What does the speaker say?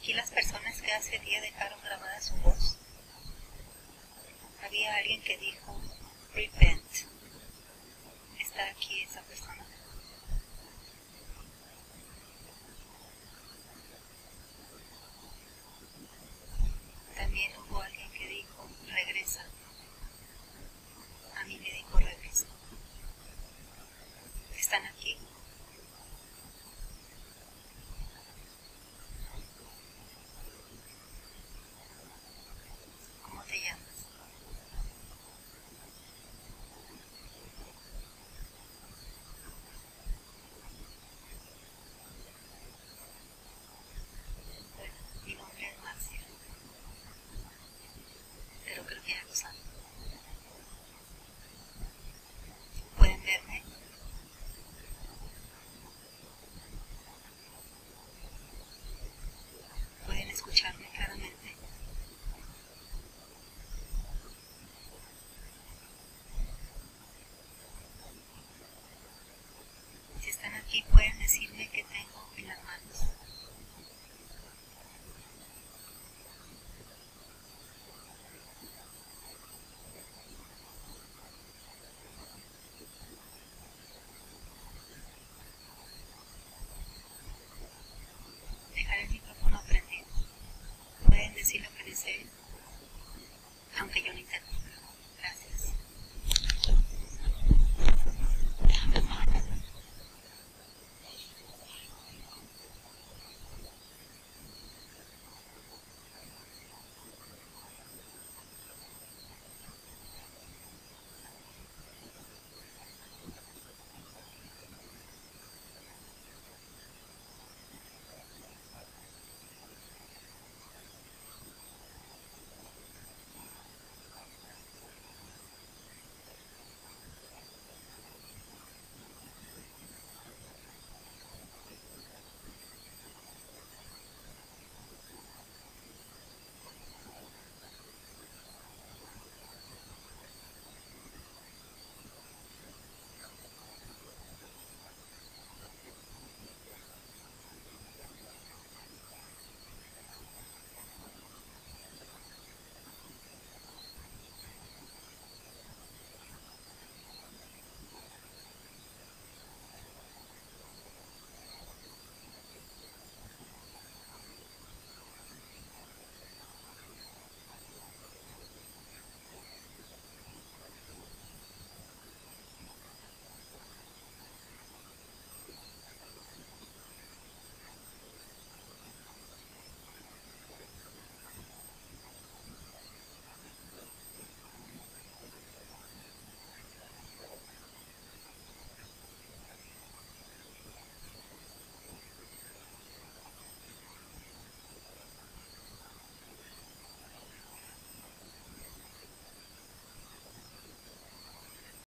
aquí las personas que hace día dejaron grabada su voz. Había alguien que dijo, repent. Está aquí esa persona. También hubo alguien que dijo, regresa. A mí me dijo, regresa. ¿Están aquí? ¿Pueden verme? ¿Pueden escucharme claramente? Si están aquí, pueden decirme qué tengo en las manos.